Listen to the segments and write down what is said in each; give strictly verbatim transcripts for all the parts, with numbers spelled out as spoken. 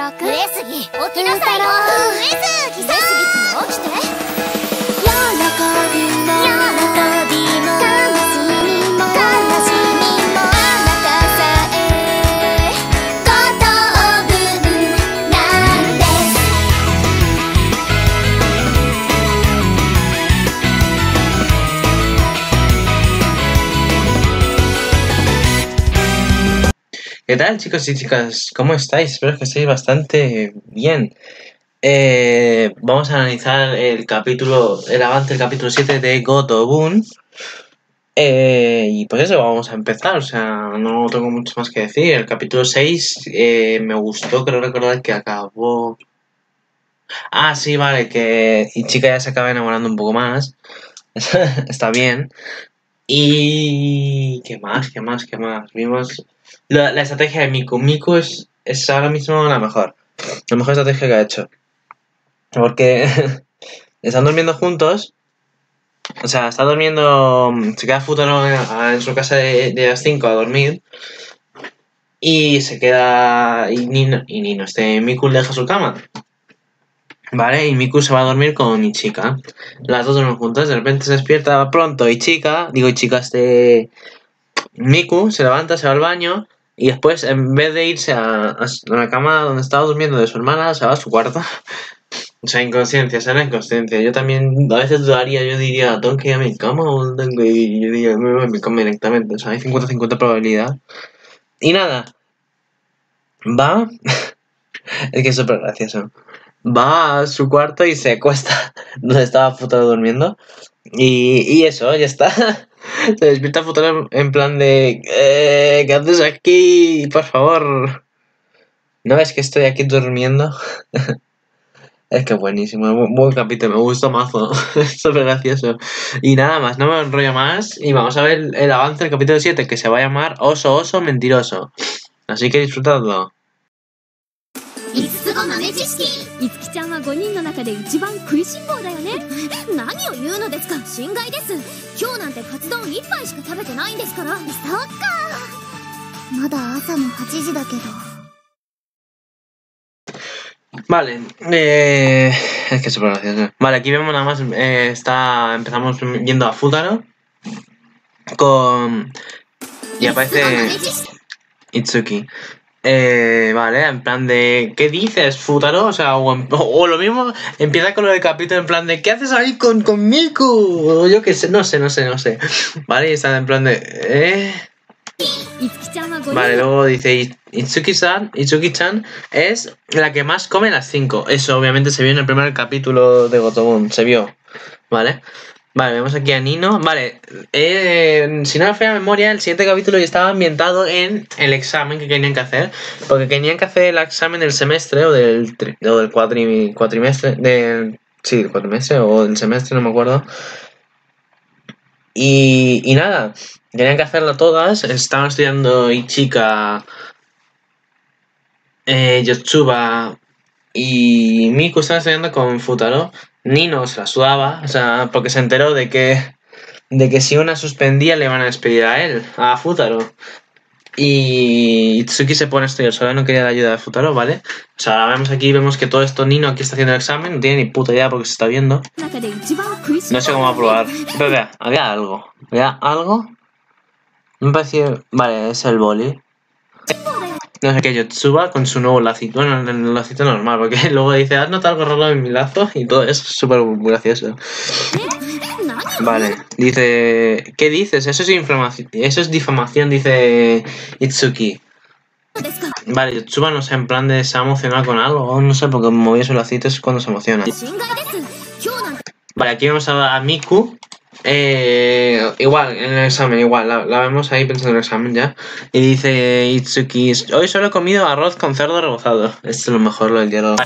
太郎くん、上杉起きなさいよ。上杉さん、上杉くん起きて。 ¿Qué tal, chicos y chicas? ¿Cómo estáis? Espero que estéis bastante bien. Eh, vamos a analizar el capítulo, el avance del capítulo siete de Gotoubun. Eh, y pues eso, vamos a empezar. O sea, no tengo mucho más que decir. El capítulo seis eh, me gustó, creo recordar que acabó... Ah, sí, vale, que Ichika ya se acaba enamorando un poco más. Está bien. Y... ¿qué más? ¿Qué más? ¿Qué más? Vimos... La, la estrategia de Miku. Miku es, es ahora mismo la mejor. La mejor estrategia que ha hecho. Porque están durmiendo juntos. O sea, está durmiendo... Se queda Futaro en, en su casa de, de las cinco a dormir. Y se queda... Y Nino... Y Nino este Miku deja su cama. Vale, y Miku se va a dormir con Ichika. Las dos duermen juntas. De repente se despierta pronto Ichika. Digo, Ichika este... Miku se levanta, se va al baño y después, en vez de irse a, a la cama donde estaba durmiendo de su hermana, se va a su cuarto. O sea, inconsciencia, será inconsciencia. Yo también a veces dudaría, yo diría, ¿tengo que ir a mi cama o tengo que ir? Yo diría, me voy a mi cama directamente. O sea, hay cincuenta cincuenta probabilidad. Y nada, va. Es que es súper gracioso. Va a su cuarto y se acuesta donde estaba Futaro durmiendo. Y, y eso, ya está. Se despierta Futaro en plan de... Eh, ¿qué haces aquí? Por favor. ¿No ves que estoy aquí durmiendo? Es que buenísimo. Buen, buen capítulo. Me gustó mazo. Es súper gracioso. Y nada más. No me enrollo más. Y vamos a ver el, el avance del capítulo siete. Que se va a llamar Oso, Oso, Mentiroso. Así que disfrutadlo. いつきちゃんはごにんの中で一番食いしん坊だよね。何を言うのですか、心外です。今日なんてカツ丼一杯しか食べてないんですから。そっか。まだ朝のはちじだけど。Vale, eh, es que súper gracioso. Vale, aquí vemos nada más eh, está empezamos yendo a Futaro con y aparece Itsuki. Eh, vale, en plan de... ¿Qué dices, Futaro? O sea, o, o lo mismo empieza con lo del capítulo en plan de... ¿Qué haces ahí con, con Miku? O yo qué sé, no sé, no sé, no sé. Vale, y está en plan de... ¿Eh? Vale, luego dice... Itsuki-san, Itsuki-chan es la que más come las cinco. Eso obviamente se vio en el primer capítulo de Gotoubun, se vio. Vale. Vale, vemos aquí a Nino. Vale, eh, si no me falla memoria, el siguiente capítulo ya estaba ambientado en el examen que tenían que hacer. Porque tenían que hacer el examen del semestre o del, tri o del cuatri cuatrimestre. Del, sí, del cuatrimestre o del semestre, no me acuerdo. Y, y nada, tenían que hacerlo todas. Estaban estudiando Ichika, eh, Yotsuba y Miku. Estaban estudiando con Futaro. Nino se la sudaba, o sea, porque se enteró de que de que si una suspendía le iban a despedir a él, a Futaro. Y Itsuki se pone a estudiar sola, no quería la ayuda de Futaro, ¿vale? O sea, ahora vemos aquí, vemos que todo esto Nino aquí está haciendo el examen, no tiene ni puta idea porque se está viendo. No sé cómo aprobar, pero vea, había algo, había algo. Me pareció, vale, es el boli. No sé qué, Yotsuba con su nuevo lacito. Bueno, el lacito normal, porque luego dice, ¿has notado algo raro en mi lazo? Y todo eso es súper gracioso. Vale, dice, ¿qué dices? Eso es inflamación, eso es difamación, dice Itsuki. Vale, Yotsuba no sé, en plan de se ha emocionado con algo, no sé, porque movía su lacito es cuando se emociona. Vale, aquí vemos a, a Miku. Eh, igual, en el examen, igual, la, la vemos ahí pensando en el examen ya. Y dice Itsuki, hoy solo he comido arroz con cerdo rebozado. Esto es lo mejor, lo del diálogo.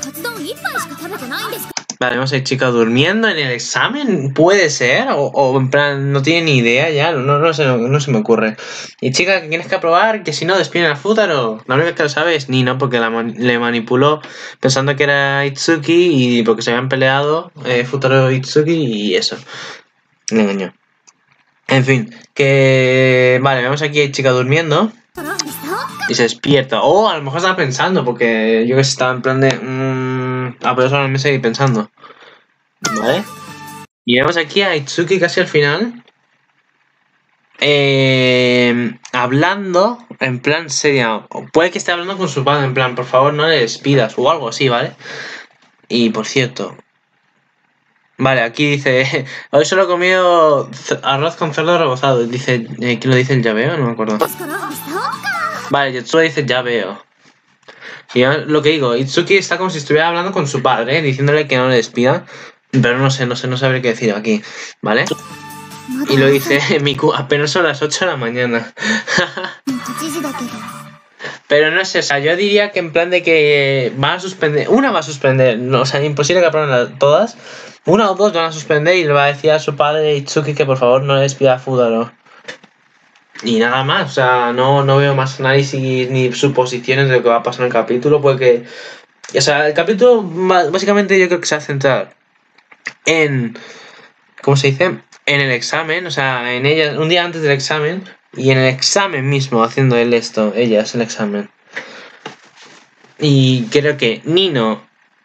Vale, vemos a Ichika durmiendo en el examen, puede ser, o, o en plan, no tiene ni idea ya, no, no, se, no, no se me ocurre. Ichika, que tienes que aprobar, que si no despiden a Futaro. La única que lo sabe es Nino, porque la, le manipuló pensando que era Itsuki y porque se habían peleado eh, Futaro y Itsuki y eso. Le engañó. En fin, que... Vale, vemos aquí a Ichika durmiendo. y se despierta. O oh, a lo mejor estaba pensando, porque yo que estaba en plan de... Mmm, ah, pero eso no me seguí pensando. Vale. Y vemos aquí a Itsuki casi al final. Eh, hablando en plan seria. Puede que esté hablando con su padre en plan, por favor no le despidas o algo así, ¿vale? Y por cierto... Vale, aquí dice... Hoy solo he comido arroz con cerdo rebozado. Dice... Eh, ¿Qué lo dice? ¿El llaveo? No me acuerdo. Vale, Yotsuba dice ya veo. Y lo que digo, Itsuki está como si estuviera hablando con su padre, ¿eh? Diciéndole que no le despida. Pero no sé, no sé, no sabré qué decir aquí, ¿vale? Y lo dice Miku, apenas son las ocho de la mañana. Pero no es esa, yo diría que en plan de que van a suspender, una va a suspender, no, o sea, imposible que aprueben todas, una o dos van a suspender y le va a decir a su padre Itsuki que por favor no le despida a Futaro. Y nada más, o sea, no, no veo más análisis ni suposiciones de lo que va a pasar en el capítulo, porque, o sea, el capítulo básicamente yo creo que se va a centrar en, ¿cómo se dice? En el examen, o sea, en ella, un día antes del examen, y en el examen mismo, haciendo él esto, ella es el examen. Y creo que Nino,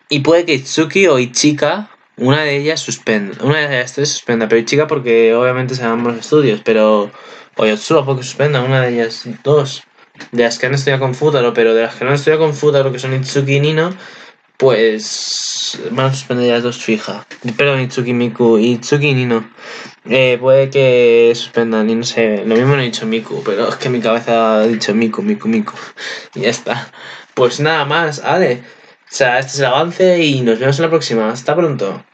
y puede que Itsuki o Ichika, una de ellas suspenda, una de las tres suspenda, pero Ichika porque obviamente se dan los estudios, pero... O Yotsuba porque suspenda, una de ellas dos. De las que han estudiado con Futaro, pero de las que no han estudiado con Futaro, que son Itsuki y Nino, pues van a suspender las dos fija. Perdón, Itsuki Miku, Itsuki y Nino. Eh, puede que suspendan y no sé. Lo mismo no he dicho Miku, pero es que mi cabeza ha dicho Miku, Miku, Miku. Y ya está. Pues nada más, vale. O sea, este es el avance y nos vemos en la próxima. Hasta pronto.